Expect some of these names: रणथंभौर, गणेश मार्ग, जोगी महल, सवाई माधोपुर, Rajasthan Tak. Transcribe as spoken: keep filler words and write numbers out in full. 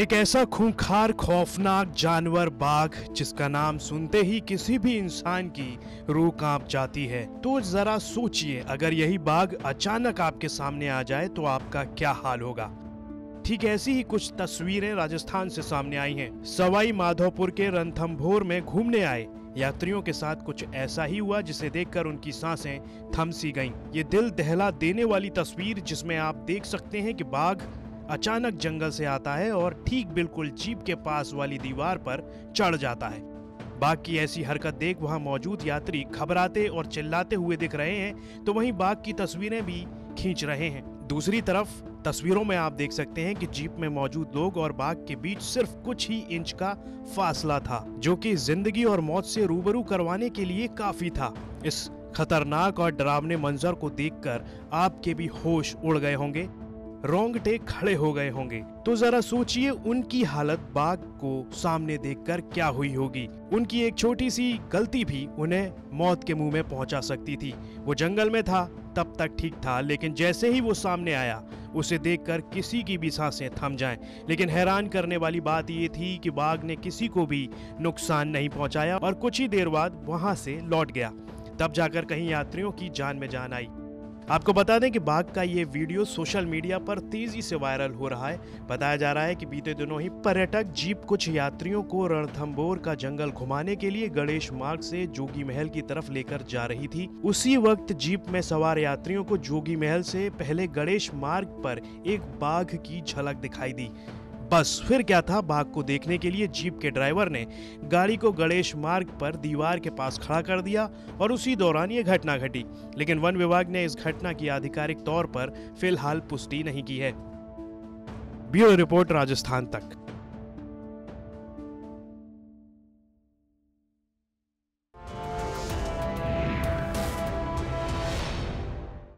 एक ऐसा खूंखार खौफनाक जानवर बाघ जिसका नाम सुनते ही किसी भी इंसान की रूह कांप जाती है। तो जरा सोचिए, अगर यही बाघ अचानक आपके सामने आ जाए तो आपका क्या हाल होगा। ठीक ऐसी ही कुछ तस्वीरें राजस्थान से सामने आई हैं। सवाई माधोपुर के रणथंभौर में घूमने आए यात्रियों के साथ कुछ ऐसा ही हुआ जिसे देखकर उनकी सांसें थम सी गईं। ये दिल दहला देने वाली तस्वीर जिसमें आप देख सकते हैं कि बाघ अचानक जंगल से आता है और ठीक बिल्कुल जीप के पास वाली दीवार पर चढ़ जाता है। बाघ की ऐसी हरकत देख वहां मौजूद यात्री घबराते और चिल्लाते हुए दिख रहे हैं, तो वहीं बाघ की तस्वीरें भी खींच रहे हैं। दूसरी तरफ तस्वीरों में आप देख सकते हैं कि जीप में मौजूद लोग और बाघ के बीच सिर्फ कुछ ही इंच का फासला था, जो कि जिंदगी और मौत से रूबरू करवाने के लिए काफी था। इस खतरनाक और डरावने मंजर को देखकर आपके भी होश उड़ गए होंगे, रोंगटे खड़े हो गए होंगे। तो जरा सोचिए उनकी हालत बाघ को सामने देखकर क्या हुई होगी। उनकी एक छोटी सी गलती भी उन्हें मौत के मुंह में पहुंचा सकती थी। वो जंगल में था तब तक ठीक था, लेकिन जैसे ही वो सामने आया उसे देखकर किसी की भी सांसें थम जाएं। लेकिन हैरान करने वाली बात ये थी कि बाघ ने किसी को भी नुकसान नहीं पहुंचाया और कुछ ही देर बाद वहां से लौट गया। तब जाकर कहीं यात्रियों की जान में जान आई। आपको बता दें कि बाघ का ये वीडियो सोशल मीडिया पर तेजी से वायरल हो रहा है। बताया जा रहा है कि बीते दिनों ही पर्यटक जीप कुछ यात्रियों को रणथंभौर का जंगल घुमाने के लिए गणेश मार्ग से जोगी महल की तरफ लेकर जा रही थी। उसी वक्त जीप में सवार यात्रियों को जोगी महल से पहले गणेश मार्ग पर एक बाघ की झलक दिखाई दी। बस फिर क्या था, बाघ को देखने के लिए जीप के ड्राइवर ने गाड़ी को गणेश मार्ग पर दीवार के पास खड़ा कर दिया और उसी दौरान ये घटना घटी। लेकिन वन विभाग ने इस घटना की आधिकारिक तौर पर फिलहाल पुष्टि नहीं की है। ब्यूरो रिपोर्ट, राजस्थान तक।